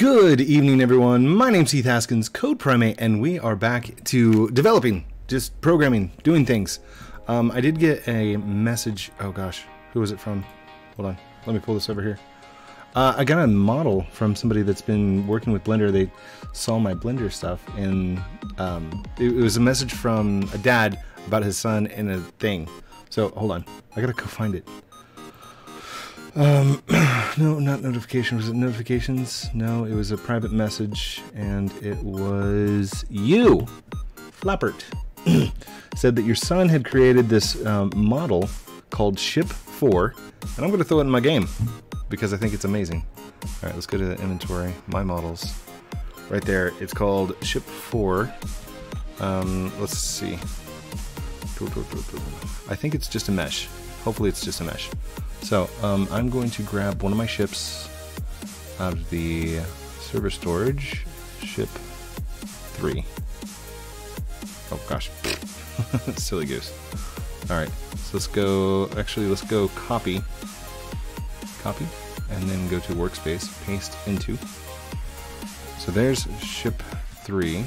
Good evening, everyone. My name's Heath Haskins, Code Primate, and we are back to developing, just programming, doing things. I did get a message. Oh gosh, who was it from? Hold on, let me pull this over here. I got a model from somebody that's been working with Blender. They saw my Blender stuff, and it was a message from a dad about his son and a thing. So hold on, I gotta go find it. No, not notification. Was it notifications? No, it was a private message, and it was you, Flappert, said that your son had created this model called Ship 4, and I'm gonna throw it in my game because I think it's amazing. All right, let's go to the inventory, my models. Right there, it's called Ship 4. Let's see. I think it's just a mesh. Hopefully it's just a mesh. So I'm going to grab one of my ships out of the server storage, ship 3. Oh gosh, silly goose. All right, so let's go, actually let's go copy, and then go to workspace, paste into. So there's ship 3,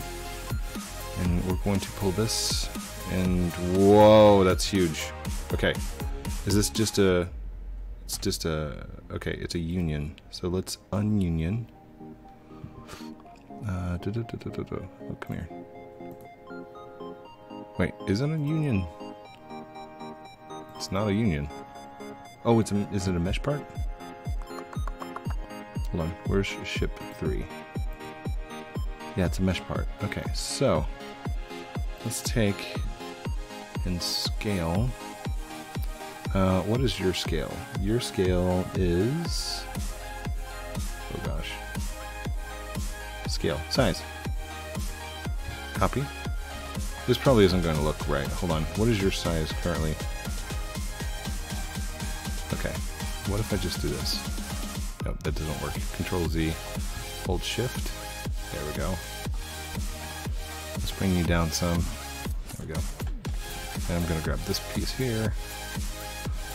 and we're going to pull this, and whoa, that's huge. Okay, is this just a... It's just a, okay, it's a union. So let's ununion. Oh, come here. Wait, is it a union? It's not a union. Oh, it's a, is it a mesh part? Hold on, where's ship 3? Yeah, it's a mesh part. Okay, so let's take and scale. What is your scale? Your scale is, oh gosh, scale, size, copy. This probably isn't going to look right. Hold on, what is your size currently? Okay, what if I just do this? Nope, that doesn't work. Control Z, hold shift, there we go. Let's bring you down some, there we go. And I'm going to grab this piece here.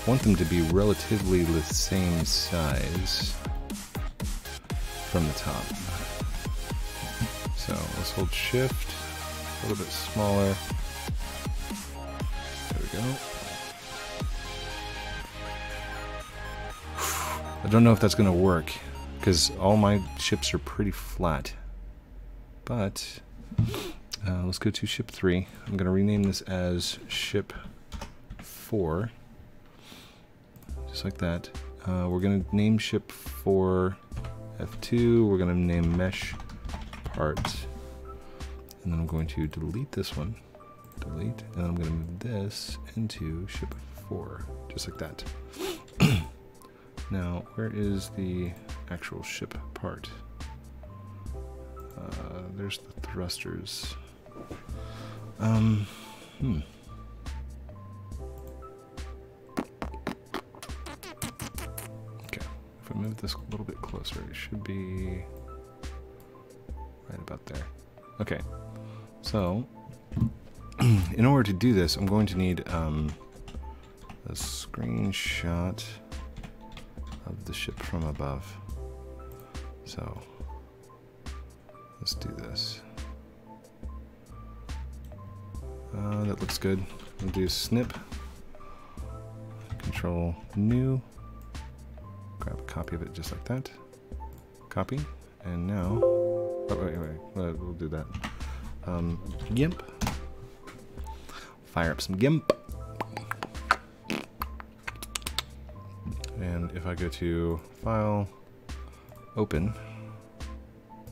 Want them to be relatively the same size from the top. So let's hold shift, a little bit smaller. There we go. I don't know if that's going to work because all my ships are pretty flat. But let's go to ship 3. I'm going to rename this as ship 4. Just like that. We're going to name ship 4 F2. We're going to name mesh part. And then I'm going to delete this one. Delete. And then I'm going to move this into ship 4. Just like that. Now, where is the actual ship part? There's the thrusters. Move this a little bit closer. It should be right about there. Okay, so in order to do this, I'm going to need a screenshot of the ship from above. So let's do this. That looks good. We'll do snip, control new. Grab a copy of it just like that. Copy, and now, oh, wait, we'll do that. GIMP, fire up some GIMP. And if I go to File, Open,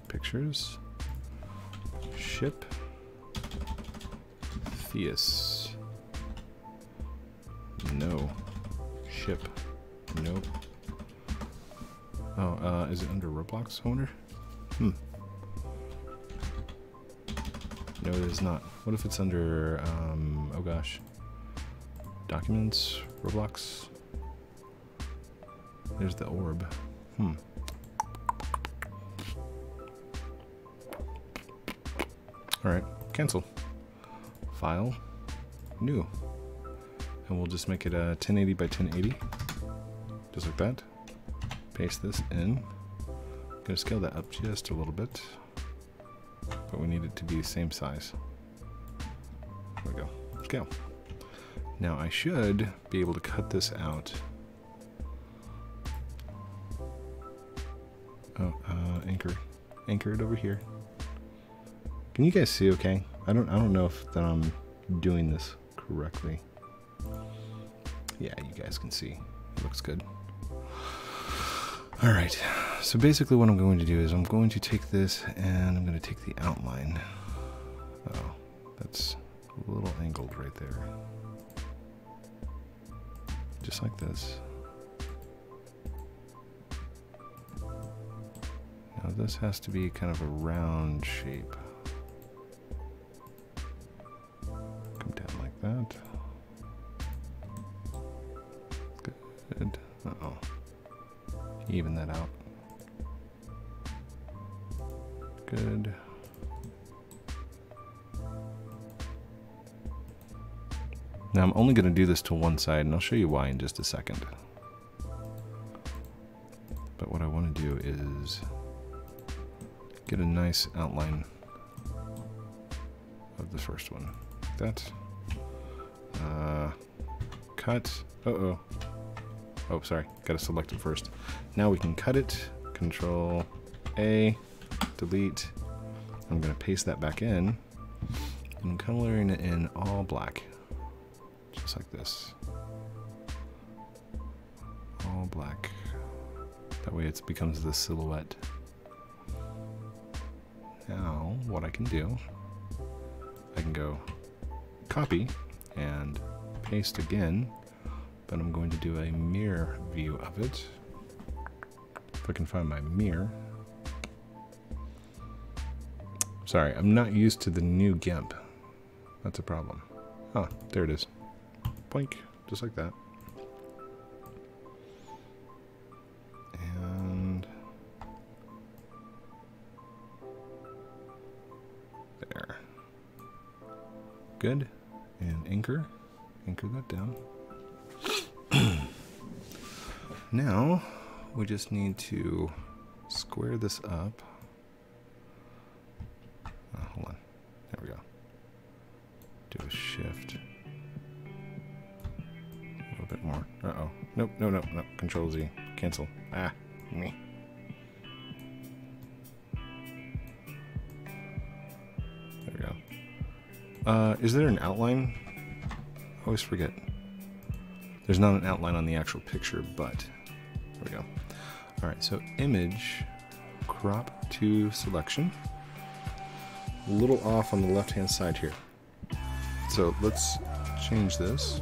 Pictures, Ship, Theus, no, Ship, nope. Oh, is it under Roblox, I wonder? No, it is not. What if it's under, oh gosh. Documents, Roblox. There's the orb. Alright, cancel. File, new. And we'll just make it 1080 by 1080. Just like that. Paste this in, gonna scale that up just a little bit, but we need it to be the same size. There we go, scale. Now I should be able to cut this out. Oh, anchor it over here. Can you guys see okay? I don't know if that I'm doing this correctly. Yeah, you guys can see, it looks good. All right, so basically what I'm going to do is I'm going to take this and I'm gonna take the outline. Oh, that's a little angled right there. Just like this. Now this has to be kind of a round shape. Come down like that. Good. Uh-oh. Even that out. Good. Now I'm only gonna do this to one side and I'll show you why in just a second. But what I wanna do is get a nice outline of the first one. Like that. Cut, uh-oh. Oh, sorry, gotta select it first. Now we can cut it, Control A, delete. I'm gonna paste that back in. I'm coloring it in all black. Just like this, all black. That way it becomes the silhouette. Now, what I can do, I can go copy and paste again, but I'm going to do a mirror view of it. If I can find my mirror. Sorry, I'm not used to the new GIMP. That's a problem. Oh, there it is. Just like that. And there. Good. And anchor that down. Now we just need to square this up. Oh, hold on. There we go. Do a shift. Bit more. Uh-oh. Nope, no, no, no. Control Z. Cancel. Ah, me. There we go. Is there an outline? I always forget. There's not an outline on the actual picture, but there we go. All right, so image, crop to selection. A little off on the left-hand side here. So let's change this.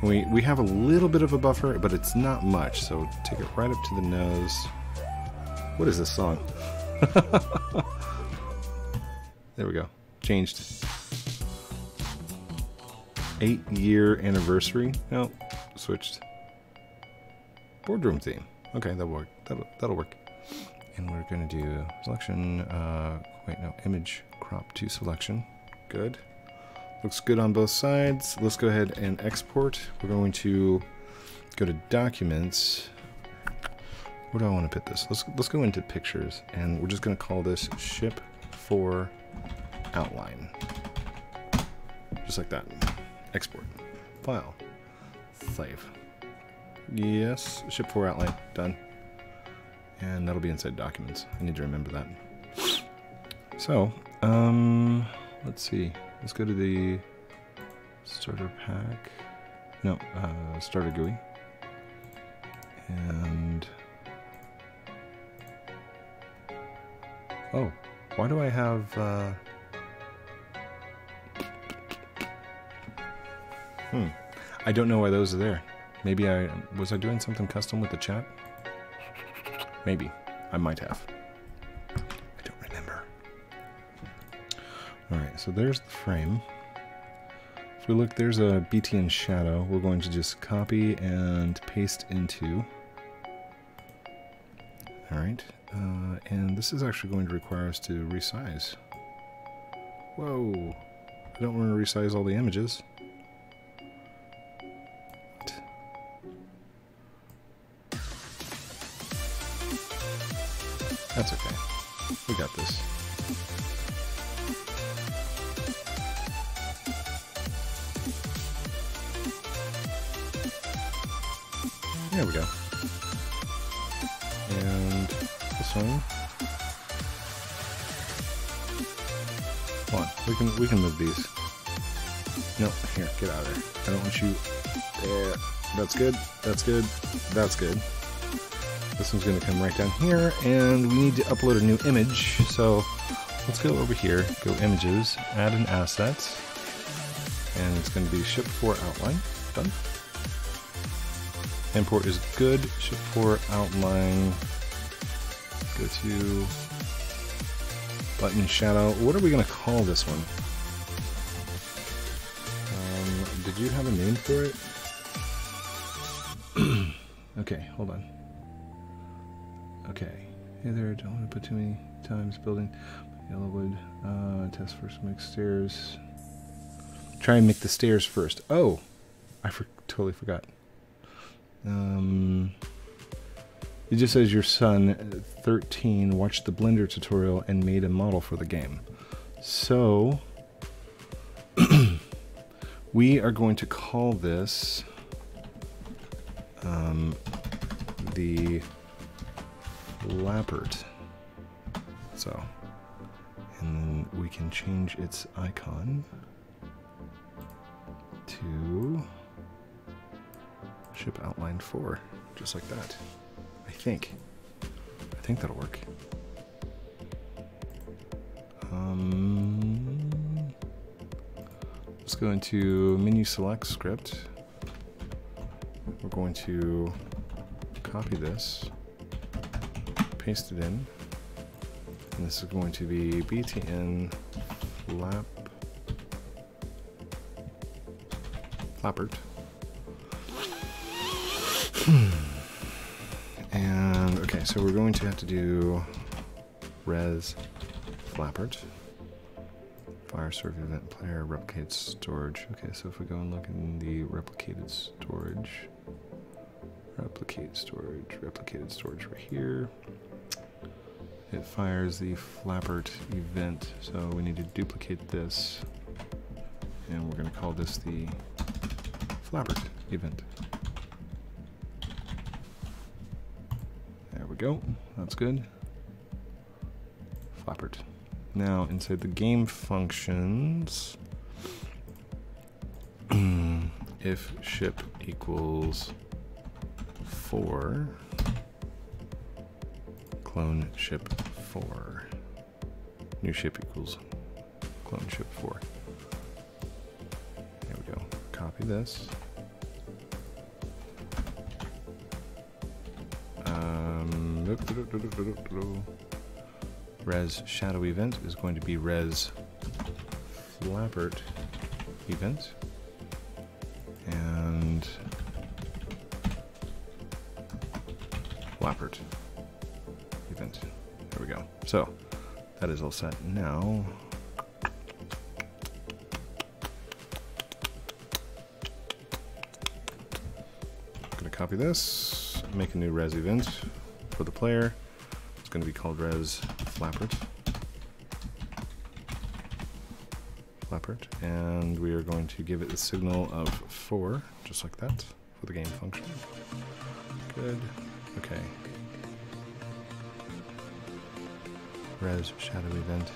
We have a little bit of a buffer, but it's not much, so take it right up to the nose. What is this song? There we go. Changed. 8-year anniversary. No, switched. Boardroom theme. Okay, that'll work. That'll work. And we're going to do selection, image crop to selection. Good. Looks good on both sides. Let's go ahead and export. We're going to go to Documents. Where do I want to put this? Let's go into Pictures, and we're just going to call this Ship for Outline. Just like that. Export. File. Save. Yes, Ship for Outline. Done. And that'll be inside Documents. I need to remember that. So, let's see. Let's go to the starter pack. No, starter GUI. And oh, why do I have? I don't know why those are there. Maybe I was doing something custom with the chat. Maybe I might have. All right, so there's the frame. If we look, there's a BTN shadow. We're going to just copy and paste into. All right, and this is actually going to require us to resize. Whoa, I don't want to resize all the images. What? That's okay. We got this. There we go. And this one. Come on, we can move these. Nope, here, get out of there. I don't want you. Yeah, that's good. That's good. That's good. This one's going to come right down here, and we need to upload a new image. So let's go over here, go images, add an asset, and it's going to be ship4 outline. Done. Import is good. Ship4 outline. Go to button shadow. What are we going to call this one? Did you have a name for it? Okay, hold on. Okay. Hey there, don't want to put too many times building yellowwood. Test first, make stairs. Try and make the stairs first. Oh, I totally forgot. It just says your son, 13, watched the Blender tutorial and made a model for the game. So we are going to call this the Flappert. So, and then we can change its icon to ship outline 4, just like that. I think that'll work. Let's go into menu select script. We're going to copy this, paste it in, and this is going to be btn Flappert. And okay, so we're going to have to do res Flappert. Fire serve event player replicates storage. Okay, so if we go and look in the replicated storage, replicated storage right here. It fires the Flappert event, so we need to duplicate this, and we're going to call this the Flappert event. There we go. That's good. Flappert. Now inside the game functions, if ship equals 4, clone ship 4. New ship equals clone ship 4. There we go. Copy this. Res shadow event is going to be res Flappert event. And Flappert event. There we go. So that is all set now. I'm going to copy this, make a new res event for the player. It's going to be called res Flappert. And we are going to give it the signal of 4, just like that, for the game function. Good. Okay. Res shadow event.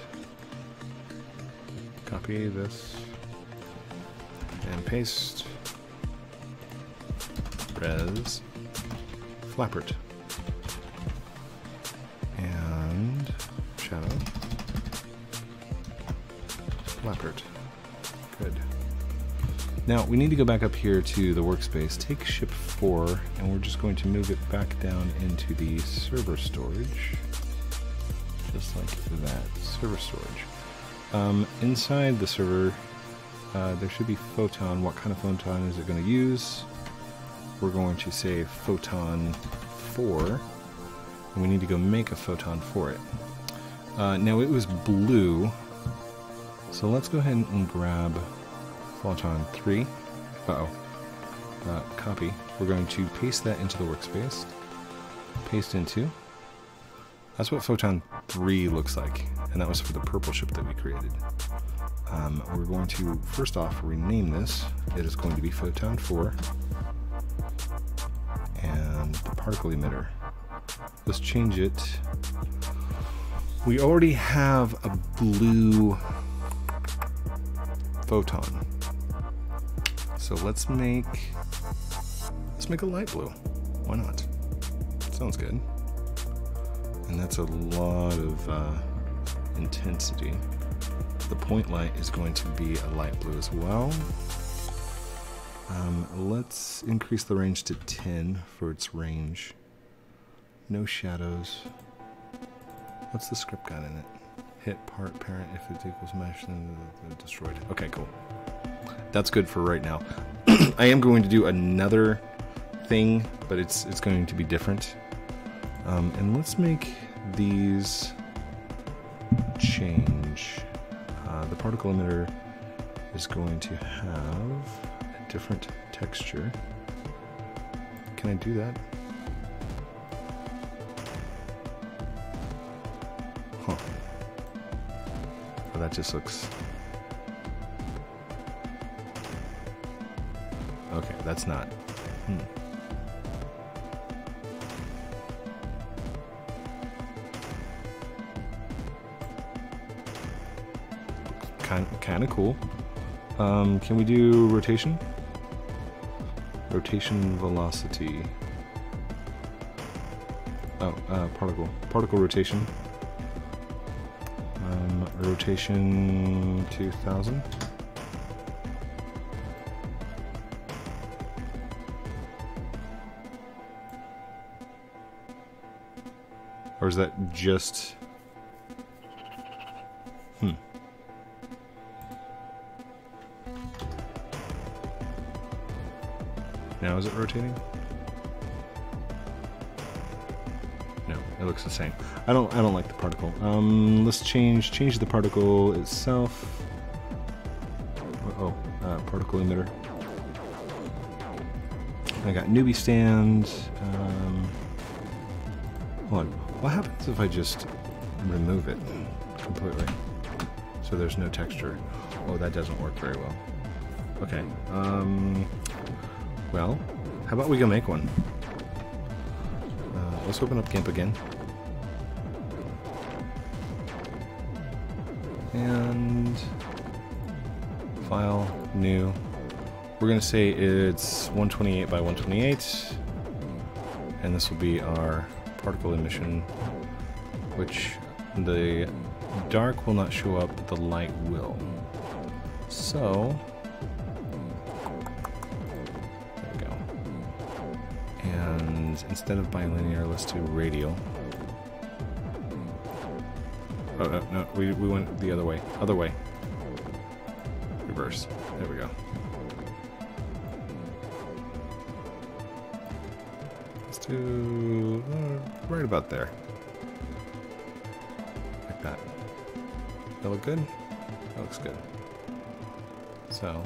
Copy this and paste. Res Flappert and shadow Flappert. Good. Now we need to go back up here to the workspace, take ship 4, and we're just going to move it back down into the server storage, just like that, server storage. Inside the server, there should be photon. What kind of photon is it going to use? We're going to say photon 4, and we need to go make a photon for it. Now it was blue, so let's go ahead and grab Photon 3. Copy. We're going to paste that into the workspace. Paste into. That's what Photon 3 looks like, and that was for the purple ship that we created. We're going to, first off, rename this. It is going to be Photon 4. And the particle emitter. Let's change it. We already have a blue photon. So let's make a light blue. Why not? Sounds good. And that's a lot of intensity. The point light is going to be a light blue as well. Let's increase the range to 10 for its range. No shadows. What's the script got in it? Hit part parent if it equals mesh, then they're destroyed. Okay, cool. That's good for right now. I am going to do another thing, but it's going to be different. And let's make these change. The particle emitter is going to have a different texture. Can I do that? Huh. Well, that just looks... Okay, that's not... Kind of cool. Can we do rotation? Rotation velocity. Oh, particle. Particle rotation. Rotation 2000. Or is that just... Now is it rotating? No, it looks the same. I don't like the particle. Let's change the particle itself. Particle emitter. I got newbie stand. Hold on. What happens if I just remove it completely? So there's no texture. Oh, that doesn't work very well. Okay. Well, how about we go make one? Let's open up GIMP again. And file, new. We're gonna say it's 128 by 128. And this will be our particle emission, which the dark will not show up, but the light will. So, instead of bilinear, let's do radial. Oh, no, we went the other way. Other way. Reverse. There we go. Let's do right about there. Like that. That look good? That looks good. So,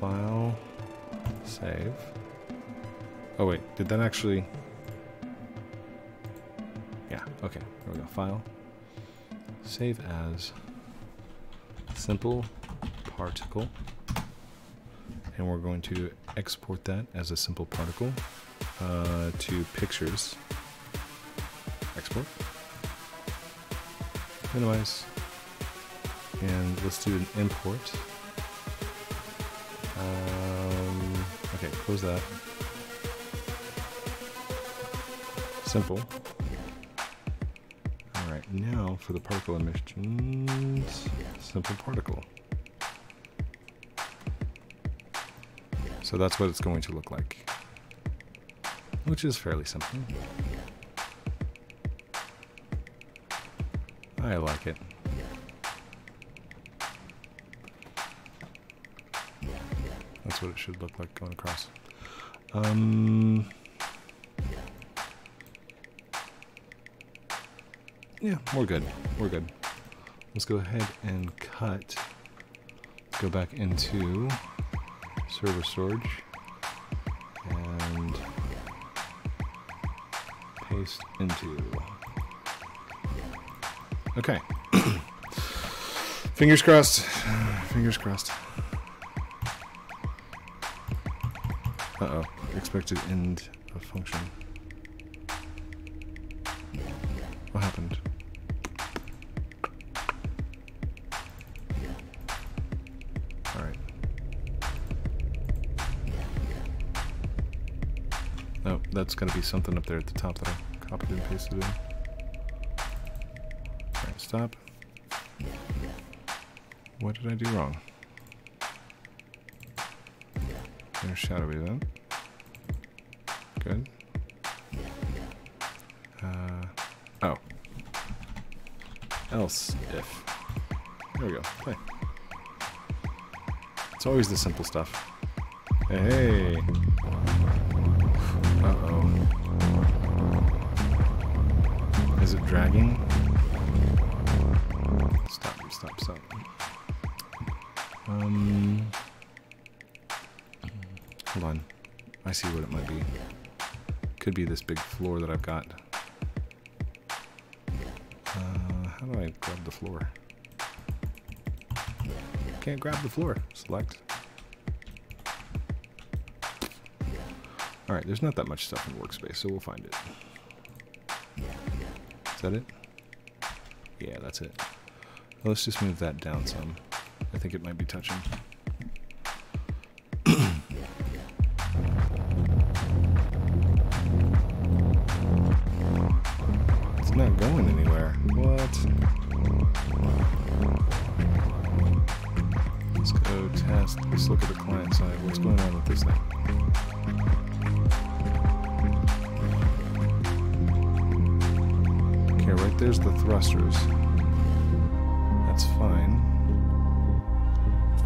file, save. Oh wait, did that actually... Yeah, okay, there we go, file, save as, simple particle, and we're going to export that as a simple particle to pictures, export, minimize, and let's do an import, okay, close that. Simple. All right, now for the particle emissions, simple particle. So that's what it's going to look like, which is fairly simple. I like it. That's what it should look like going across. Yeah, we're good. We're good. Let's go ahead and cut. Go back into server storage and paste into Okay. Fingers crossed. Fingers crossed. Uh-oh. Expected end of function. What happened? Alright. Oh, that's gotta be something up there at the top that I copied and pasted in. Alright, stop. What did I do wrong? There's shadowy then. Good. Oh. Else if. There we go. Play. It's always the simple stuff. Hey. Uh-oh. Is it dragging? Stop, stop, stop. Hold on. I see what it might be. Could be this big floor that I've got. How do I grab the floor? Can't grab the floor. Select. Alright, there's not that much stuff in workspace, so we'll find it. Is that it? Yeah, that's it. Well, let's just move that down some. I think it might be touching. It's not going anywhere. What? Let's go test. Let's look at the client side. What's going on with this thing? Okay, right there's the thrusters. That's fine.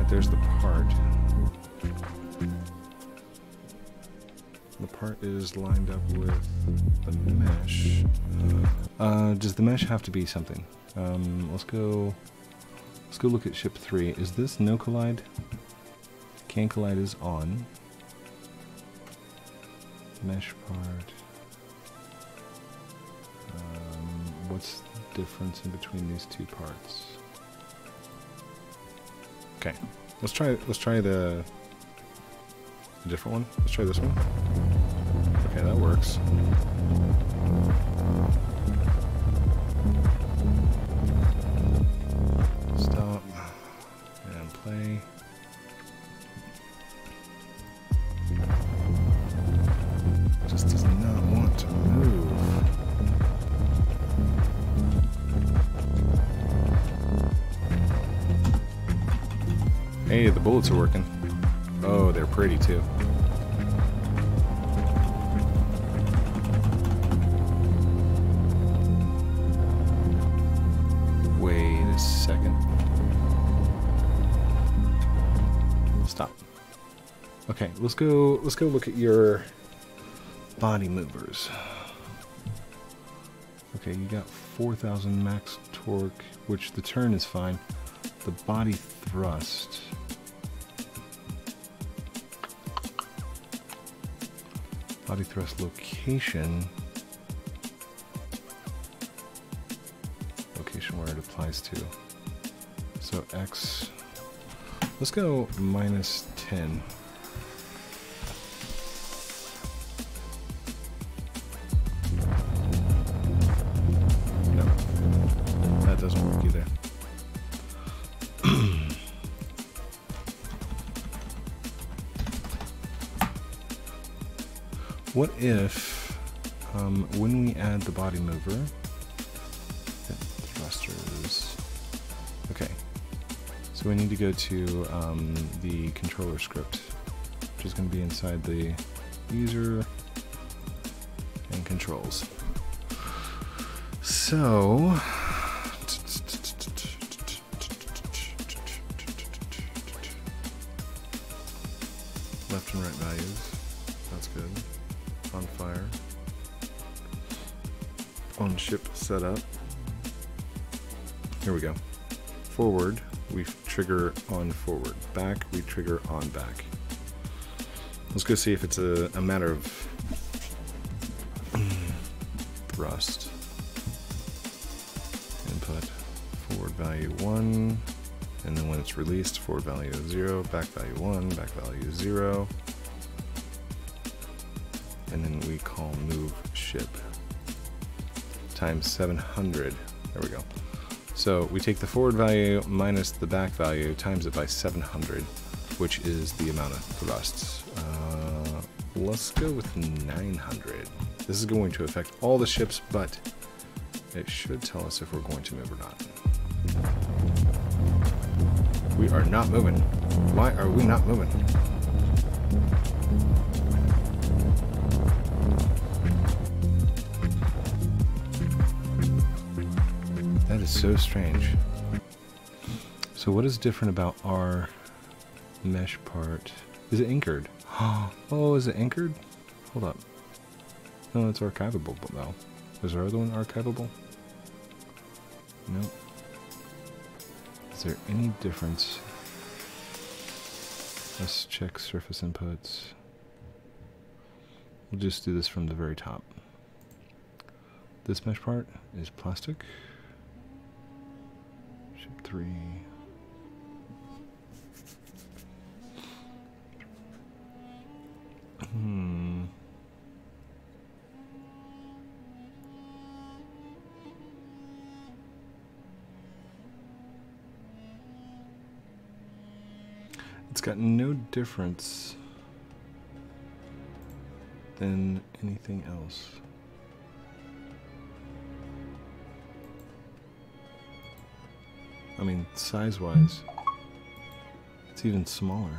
There's the part. The part is lined up with the mesh. Does the mesh have to be something? Let's go look at ship 3. Is this no collide? Can collide is on. Mesh part. What's the difference in between these two parts? Okay, let's try the different one. Let's try this one. Okay, that works. Stop and play. It just does not want to move. Hey, the bullets are working. Oh, they're pretty too. Wait a second. Stop. Okay, let's go look at your body movers. Okay, you got 4,000 max torque, which the turn is fine. The body thrust. Body thrust location. Location where it applies to. So X. Let's go minus 10. No. That doesn't work either. What if, when we add the body mover, thrusters, okay, so we need to go to the controller script, which is going to be inside the user and controls. So, left and right values, that's good. On fire, on ship setup. Here we go. Forward, we trigger on forward. Back, we trigger on back. Let's go see if it's a matter of thrust. Input. forward value 1, and then when it's released, forward value 0, back value 1, back value 0, and then we call move ship times 700. There we go. So we take the forward value minus the back value, times it by 700, which is the amount of thrusts. Let's go with 900. This is going to affect all the ships, but it should tell us if we're going to move or not. We are not moving. Why are we not moving? That is so strange. So what is different about our mesh part? Is it anchored? Oh, is it anchored? Hold up. No, it's archivable though. Is our other one archivable? Nope. Is there any difference? Let's check surface inputs. We'll just do this from the very top. This mesh part is plastic. Ship 3. It's got no difference than anything else. I mean, size-wise, it's even smaller.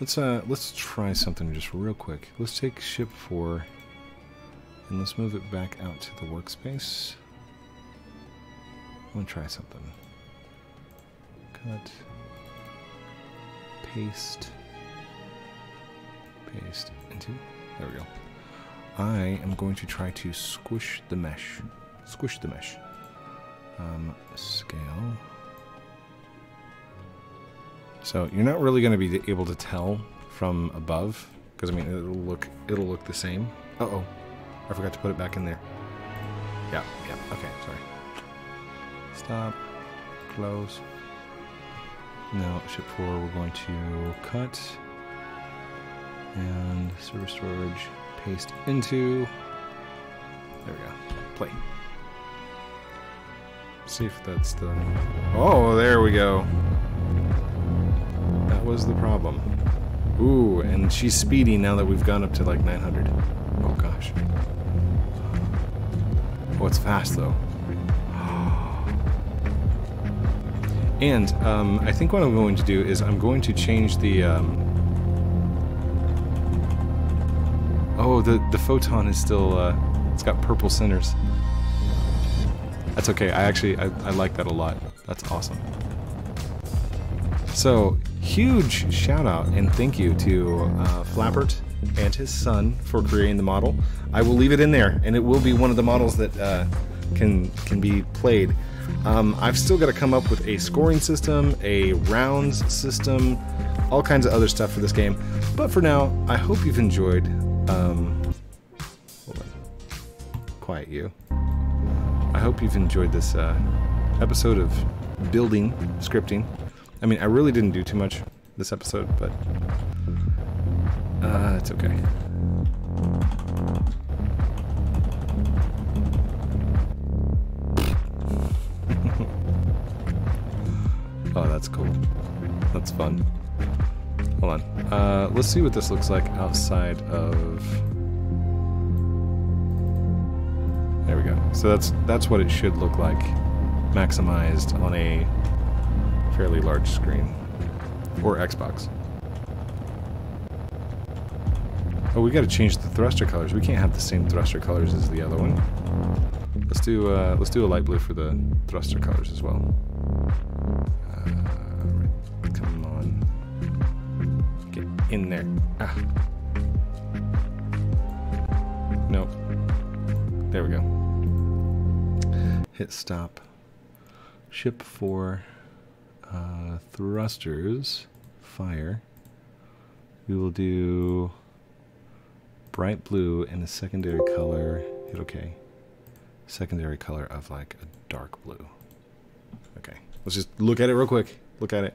Let's try something just real quick. Let's take ship 4 and let's move it back out to the workspace. I'm gonna try something. Cut. Paste. Paste into. There we go. I am going to try to squish the mesh. Squish the mesh. Scale. So you're not really going to be able to tell from above, because I mean it'll look the same. Uh-oh, I forgot to put it back in there. Yeah. Okay, sorry. Stop. Close. Now ship 4, we're going to cut and server storage, paste into. There we go. Play. See if that's the. Oh, there we go. Was the problem. Ooh, and she's speedy now that we've gone up to like 900. Oh gosh. Oh, it's fast though. And I think what I'm going to do is I'm going to change the. Oh, the photon is still. It's got purple centers. That's okay. I like that a lot. That's awesome. So. Huge shout out and thank you to Flappert and his son for creating the model. I will leave it in there, and it will be one of the models that can be played. I've still got to come up with a scoring system, a rounds system, all kinds of other stuff for this game. But for now, I hope you've enjoyed. Hold on. Quiet you. I hope you've enjoyed this episode of building scripting. I mean, I really didn't do too much this episode, but it's okay. Oh, that's cool. That's fun. Hold on. Let's see what this looks like outside of. There we go. So that's what it should look like, maximized on a. Fairly large screen or Xbox. Oh, we got to change the thruster colors. We can't have the same thruster colors as the other one. Let's do a light blue for the thruster colors as well. Right. Come on, get in there. Ah. Nope. There we go. Hit stop. Ship 4. Thrusters, fire. We will do bright blue and a secondary color. Hit OK. secondary color of like a dark blue. Okay, let's just look at it real quick. Look at it.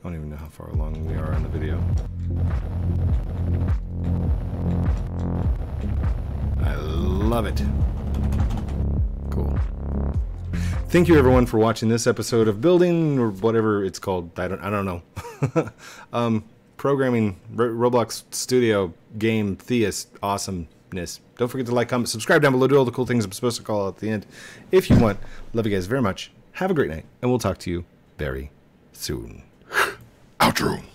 I don't even know how far along we are on the video. I love it. Cool. Thank you everyone for watching this episode of Building, or whatever it's called. I don't know. Programming, Roblox Studio, game, Theist, awesomeness. Don't forget to like, comment, subscribe down below. Do all the cool things I'm supposed to call out at the end if you want. Love you guys very much. Have a great night, and we'll talk to you very soon. Outro.